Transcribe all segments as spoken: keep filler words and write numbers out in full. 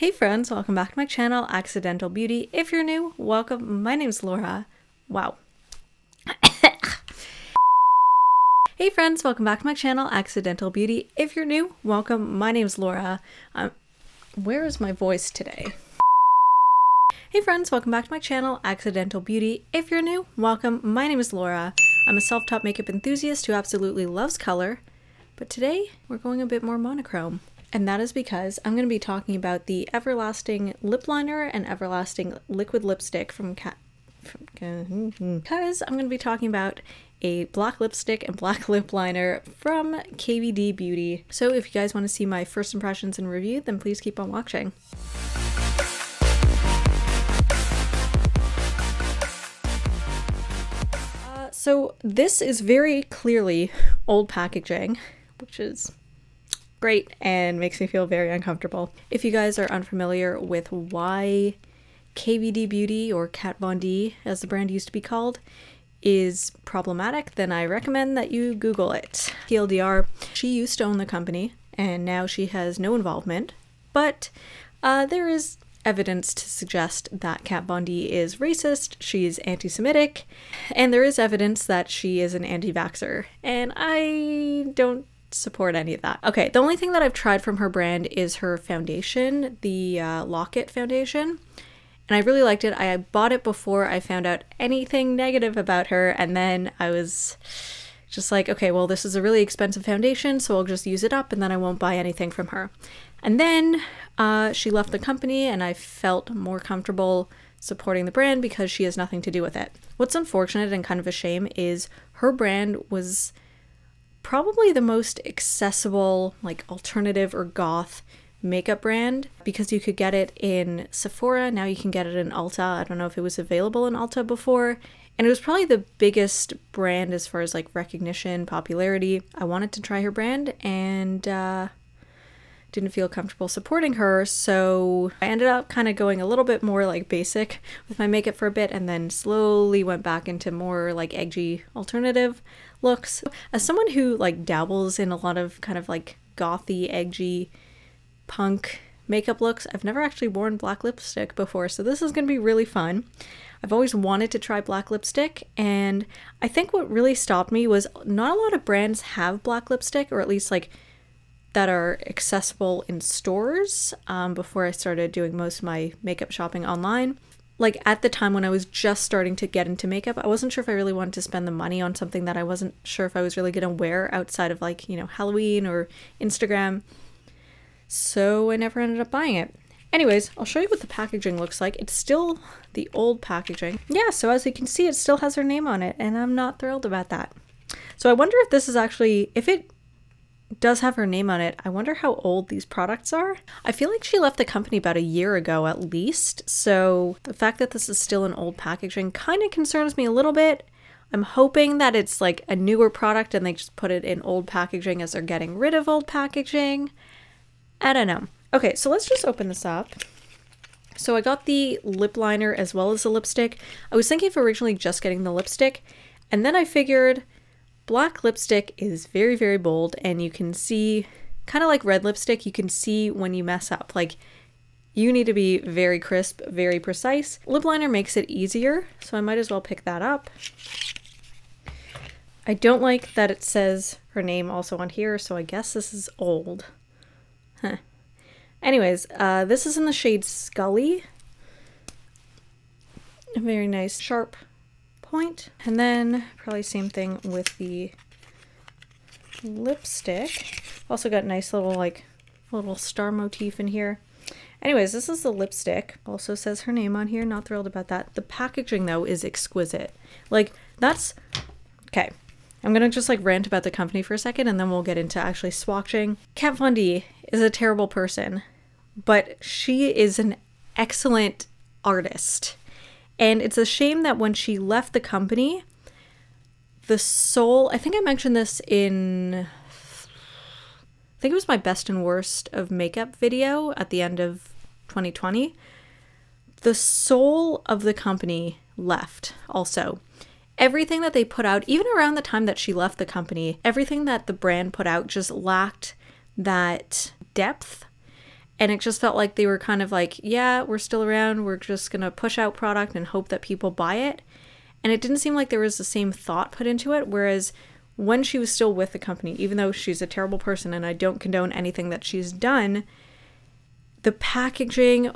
Hey friends, welcome back to my channel, Accidental Beauty. If you're new, welcome. My name's Laura. Wow. Hey friends, welcome back to my channel, Accidental Beauty. If you're new, welcome. My name's Laura. Um, where is my voice today? Hey friends, welcome back to my channel, Accidental Beauty. If you're new, welcome. My name is Laura. I'm a self-taught makeup enthusiast who absolutely loves color, but today we're going a bit more monochrome. And that is because I'm going to be talking about the Everlasting Lip Liner and Everlasting Liquid Lipstick from Kat. Because I'm going to be talking about a black lipstick and black lip liner from K V D Beauty. So if you guys want to see my first impressions and review, then please keep on watching. Uh, so this is very clearly old packaging, which is great and makes me feel very uncomfortable. If you guys are unfamiliar with why K V D Beauty, or Kat Von D as the brand used to be called, is problematic, then I recommend that you Google it. T L D R, she used to own the company and now she has no involvement, but uh, there is evidence to suggest that Kat Von D is racist, she's anti-Semitic, and there is evidence that she is an anti-vaxxer, and I don't support any of that. Okay, the only thing that I've tried from her brand is her foundation, the uh, Locket foundation, and I really liked it. I bought it before I found out anything negative about her, and then I was just like, okay, well, this is a really expensive foundation, so I'll just use it up and then I won't buy anything from her. And then uh, she left the company and I felt more comfortable supporting the brand because she has nothing to do with it. What's unfortunate and kind of a shame is her brand was probably the most accessible, like, alternative or goth makeup brand, because you could get it in Sephora, now you can get it in Ulta. I don't know if it was available in Ulta before, and it was probably the biggest brand as far as like recognition, popularity. I wanted to try her brand and uh, didn't feel comfortable supporting her, so I ended up kind of going a little bit more like basic with my makeup for a bit and then slowly went back into more like edgy alternative looks. As someone who like dabbles in a lot of kind of like gothy, edgy, punk makeup looks, I've never actually worn black lipstick before, so this is going to be really fun. I've always wanted to try black lipstick, and I think what really stopped me was not a lot of brands have black lipstick, or at least like that are accessible in stores um, before I started doing most of my makeup shopping online. Like at the time when I was just starting to get into makeup, I wasn't sure if I really wanted to spend the money on something that I wasn't sure if I was really gonna wear outside of like, you know, Halloween or Instagram. So I never ended up buying it. Anyways, I'll show you what the packaging looks like. It's still the old packaging. Yeah, so as you can see, it still has her name on it and I'm not thrilled about that. So I wonder if this is actually, if it does have her name on it, I wonder how old these products are. I feel like she left the company about a year ago at least, so the fact that this is still an old packaging kind of concerns me a little bit. I'm hoping that it's like a newer product and they just put it in old packaging as they're getting rid of old packaging. I don't know. Okay, so let's just open this up. So I got the lip liner as well as the lipstick. I was thinking of originally just getting the lipstick, and then I figured black lipstick is very, very bold, and you can see, kind of like red lipstick, you can see when you mess up. Like, you need to be very crisp, very precise. Lip liner makes it easier, so I might as well pick that up. I don't like that it says her name also on here, so I guess this is old. Huh. Anyways, uh, this is in the shade Scully. A very nice, sharp point. And then probably same thing with the lipstick. Also got nice little like little star motif in here. Anyways, this is the lipstick. Also says her name on here. Not thrilled about that. The packaging though is exquisite. Like that's okay. I'm gonna just like rant about the company for a second and then we'll get into actually swatching. Kat Von D is a terrible person, but she is an excellent artist. And it's a shame that when she left the company, the soul, I think I mentioned this in, I think it was my best and worst of makeup video at the end of twenty twenty. The soul of the company left also. Everything that they put out, even around the time that she left the company, everything that the brand put out just lacked that depth And it just felt like they were kind of like, yeah, we're still around. We're just going to push out product and hope that people buy it. And it didn't seem like there was the same thought put into it. Whereas when she was still with the company, even though she's a terrible person and I don't condone anything that she's done, the packaging,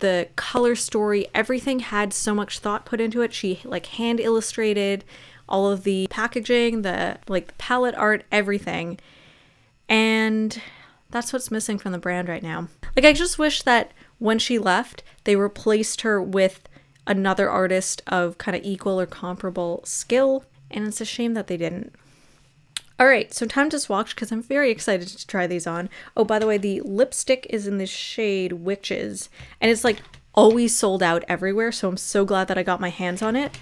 the color story, everything had so much thought put into it. She like hand illustrated all of the packaging, the like the palette art, everything. And that's what's missing from the brand right now. Like, I just wish that when she left, they replaced her with another artist of kind of equal or comparable skill. And it's a shame that they didn't. All right, so time to swatch because I'm very excited to try these on. Oh, by the way, the lipstick is in the shade Witches, and it's like always sold out everywhere, so I'm so glad that I got my hands on it.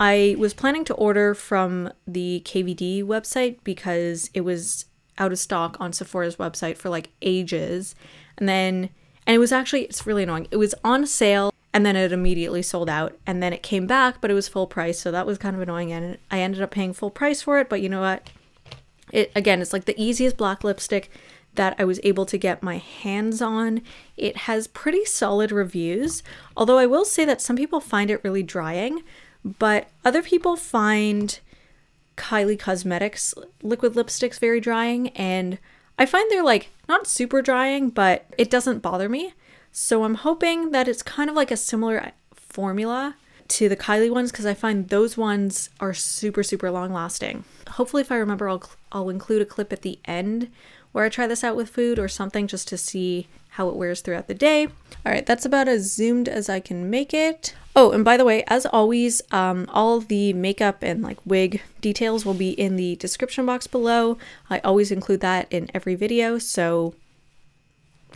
I was planning to order from the K V D website because it was out of stock on Sephora's website for like ages, and then and it was actually, it's really annoying, it was on sale and then it immediately sold out, and then it came back but it was full price, so that was kind of annoying, and I ended up paying full price for it. But you know what, it again, it's like the easiest black lipstick that I was able to get my hands on. It has pretty solid reviews, although I will say that some people find it really drying, but other people find Kylie Cosmetics liquid lipsticks very drying, and I find they're like not super drying, but it doesn't bother me. So I'm hoping that it's kind of like a similar formula to the Kylie ones, because I find those ones are super super long lasting. Hopefully, if I remember, I'll, I'll include a clip at the end where I try this out with food or something, just to see how it wears throughout the day. All right, that's about as zoomed as I can make it. Oh, and by the way, as always, um, all the makeup and like wig details will be in the description box below. I always include that in every video, so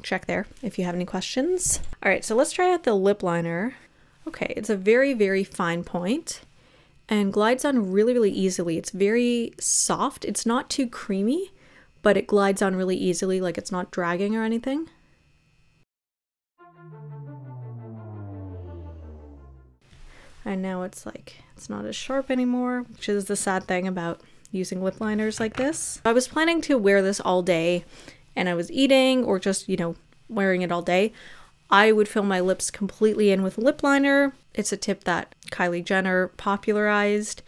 check there if you have any questions. All right, so let's try out the lip liner. Okay, it's a very, very fine point and glides on really, really easily. It's very soft. It's not too creamy, but it glides on really easily, like it's not dragging or anything. And now it's like, it's not as sharp anymore, which is the sad thing about using lip liners like this. I was planning to wear this all day and I was eating or just, you know, wearing it all day. I would fill my lips completely in with lip liner. It's a tip that Kylie Jenner popularized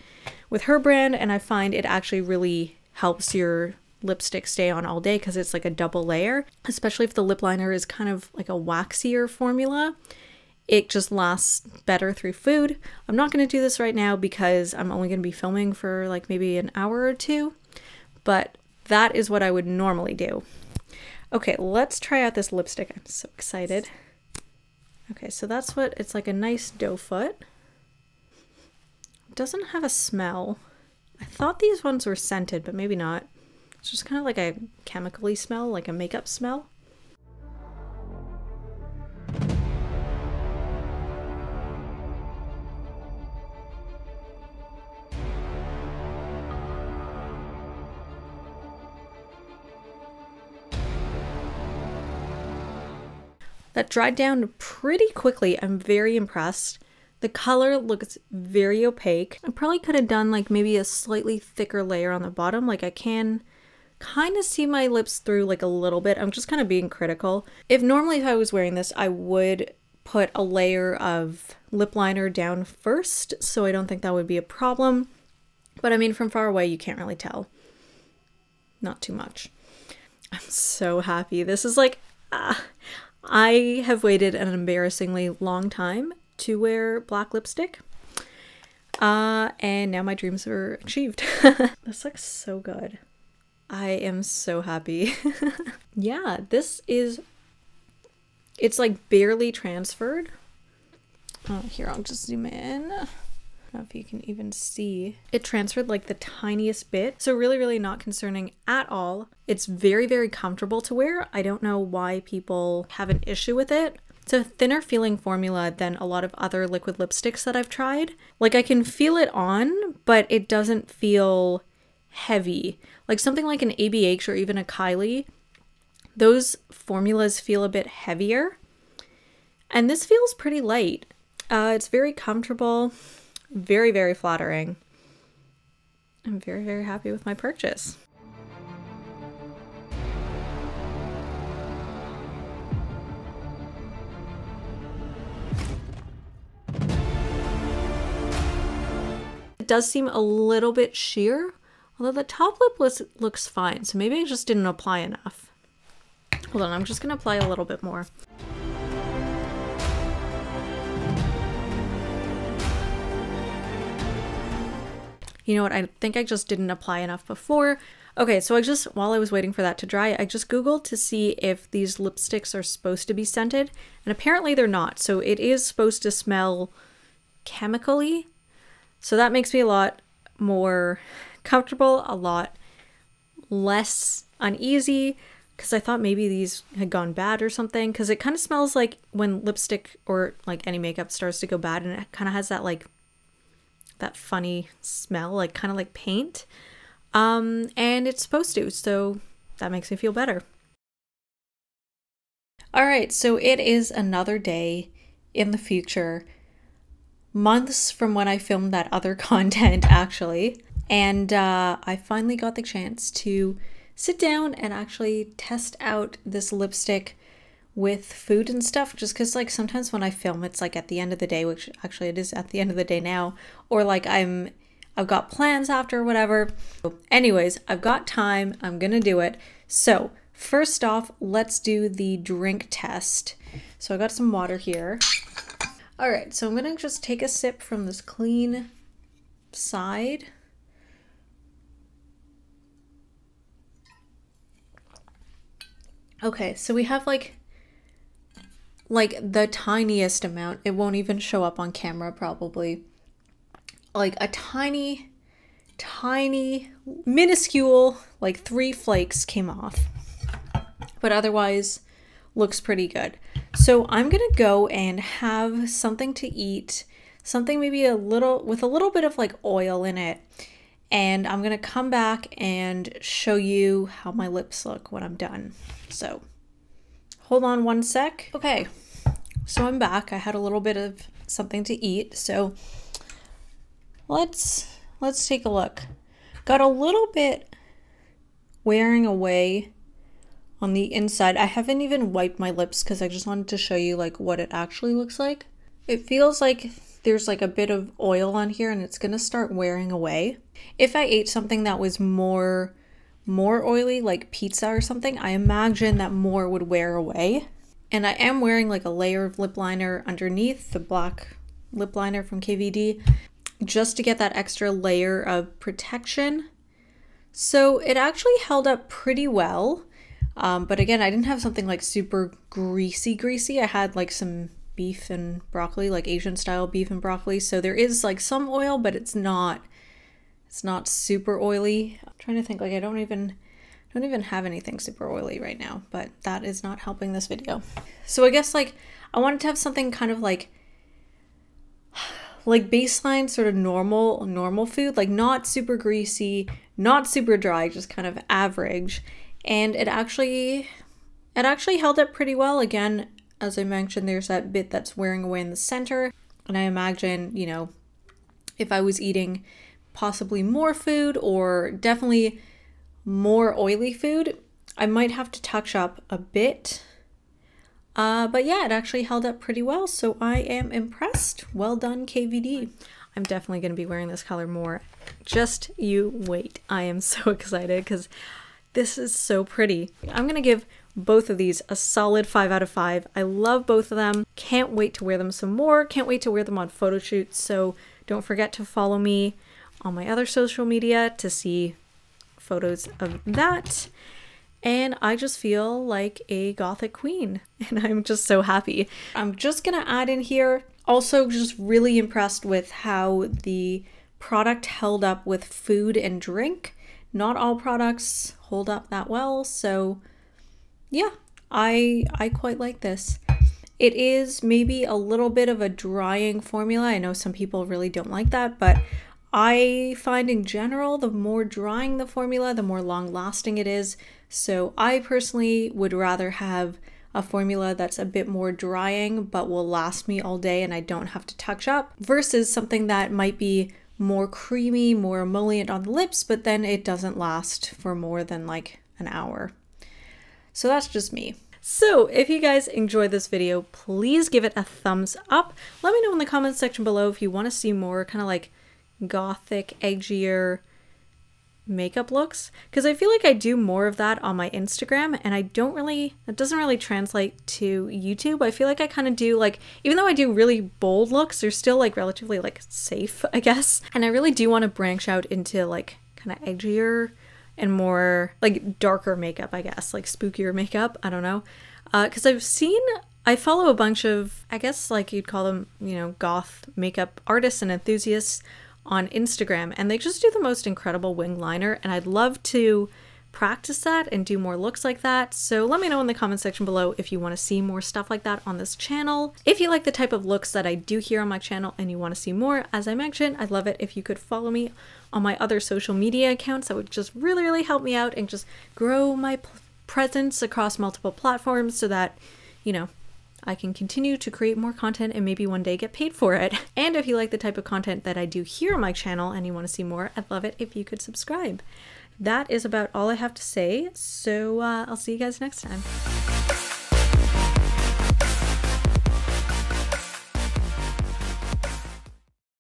with her brand, and I find it actually really helps your lipstick stay on all day because it's like a double layer, especially if the lip liner is kind of like a waxier formula. It just lasts better through food. I'm not going to do this right now because I'm only going to be filming for like maybe an hour or two, but that is what I would normally do. Okay, let's try out this lipstick. I'm so excited. Okay, so that's what, it's like a nice doe foot. It doesn't have a smell. I thought these ones were scented, but maybe not. It's just kind of like a chemically smell, like a makeup smell. That dried down pretty quickly. I'm very impressed. The color looks very opaque. I probably could have done like maybe a slightly thicker layer on the bottom. Like I can kind of see my lips through like a little bit. I'm just kind of being critical. If normally if I was wearing this, I would put a layer of lip liner down first, so I don't think that would be a problem. But I mean, from far away, you can't really tell. Not too much. I'm so happy. This is like, ah. I have waited an embarrassingly long time to wear black lipstick, uh, and now my dreams are achieved. This looks so good. I am so happy. Yeah, this is, it's like barely transferred. Oh, here, I'll just zoom in. I don't know if you can even see. It transferred like the tiniest bit, so really, really not concerning at all. It's very, very comfortable to wear. I don't know why people have an issue with it. It's a thinner feeling formula than a lot of other liquid lipsticks that I've tried. Like I can feel it on, but it doesn't feel heavy. Like something like an A B H or even a Kylie, those formulas feel a bit heavier. And this feels pretty light. Uh, it's very comfortable, very, very flattering. I'm very, very happy with my purchase. It does seem a little bit sheer, although the top lip looks, looks fine, so maybe I just didn't apply enough. Hold on, I'm just gonna apply a little bit more. You know what, I think I just didn't apply enough before. Okay, so I just, while I was waiting for that to dry, I just Googled to see if these lipsticks are supposed to be scented, and apparently they're not. So it is supposed to smell chemically. So that makes me a lot more comfortable, a lot less uneasy, because I thought maybe these had gone bad or something, because it kind of smells like when lipstick or like any makeup starts to go bad, and it kind of has that like that funny smell, like kind of like paint. Um, and it's supposed to, so that makes me feel better. All right, so it is another day in the future, months from when I filmed that other content actually, and uh, I finally got the chance to sit down and actually test out this lipstick with food and stuff, just because like sometimes when I film it's like at the end of the day, which actually it is at the end of the day now, or like I'm I've got plans after whatever. Anyways, I've got time, I'm gonna do it. So first off, let's do the drink test. So I got some water here. All right, so I'm gonna just take a sip from this clean side. Okay, so we have like like the tiniest amount. It won't even show up on camera probably. Like a tiny, tiny, minuscule, like three flakes came off, but otherwise looks pretty good. So I'm gonna go and have something to eat, something maybe a little, with a little bit of like oil in it. And I'm gonna come back and show you how my lips look when I'm done. So hold on one sec. Okay, so I'm back. I had a little bit of something to eat. So let's let's take a look. Got a little bit wearing away on the inside. I haven't even wiped my lips because I just wanted to show you like what it actually looks like. It feels like there's like a bit of oil on here and it's gonna start wearing away. If I ate something that was more more oily, like pizza or something, I imagine that more would wear away. And I am wearing like a layer of lip liner underneath, the black lip liner from K V D, just to get that extra layer of protection. So it actually held up pretty well. Um, but again, I didn't have something like super greasy greasy. I had like some beef and broccoli, like Asian style beef and broccoli. So there is like some oil, but it's not, it's not super oily. I'm trying to think, like I don't even, don't even have anything super oily right now, but that is not helping this video. So I guess like I wanted to have something kind of like like baseline sort of normal, normal food, like not super greasy, not super dry, just kind of average. And it actually, it actually held up pretty well. Again, as I mentioned, there's that bit that's wearing away in the center. And I imagine, you know, if I was eating possibly more food or definitely more oily food, I might have to touch up a bit. Uh, but yeah, it actually held up pretty well, so I am impressed. Well done, K V D. I'm definitely going to be wearing this color more. Just you wait. I am so excited because this is so pretty. I'm going to give both of these a solid five out of five. I love both of them. Can't wait to wear them some more. Can't wait to wear them on photo shoots, so don't forget to follow me on my other social media to see photos of that. And I just feel like a gothic queen and I'm just so happy. I'm just gonna add in here, also just really impressed with how the product held up with food and drink. Not all products hold up that well, so yeah, I, I quite like this. It is maybe a little bit of a drying formula. I know some people really don't like that, but I find in general, the more drying the formula, the more long lasting it is. So I personally would rather have a formula that's a bit more drying, but will last me all day and I don't have to touch up, versus something that might be more creamy, more emollient on the lips, but then it doesn't last for more than like an hour. So that's just me. So if you guys enjoyed this video, please give it a thumbs up. Let me know in the comments section below if you want to see more kind of like gothic, edgier makeup looks, because I feel like I do more of that on my Instagram, and I don't really, that doesn't really translate to YouTube. I feel like I kind of do, like, even though I do really bold looks, they're still like relatively like safe, I guess. And I really do want to branch out into like kind of edgier and more like darker makeup, I guess, like spookier makeup, I don't know. Uh, cause I've seen, I follow a bunch of, I guess like you'd call them, you know, goth makeup artists and enthusiasts on Instagram, and they just do the most incredible wing liner, and I'd love to practice that and do more looks like that. So let me know in the comment section below if you want to see more stuff like that on this channel. If you like the type of looks that I do here on my channel and you want to see more, as I mentioned, I'd love it if you could follow me on my other social media accounts. That would just really, really help me out and just grow my presence across multiple platforms so that, you know, I can continue to create more content and maybe one day get paid for it. And if you like the type of content that I do here on my channel and you want to see more, I'd love it if you could subscribe. That is about all I have to say, so uh, I'll see you guys next time.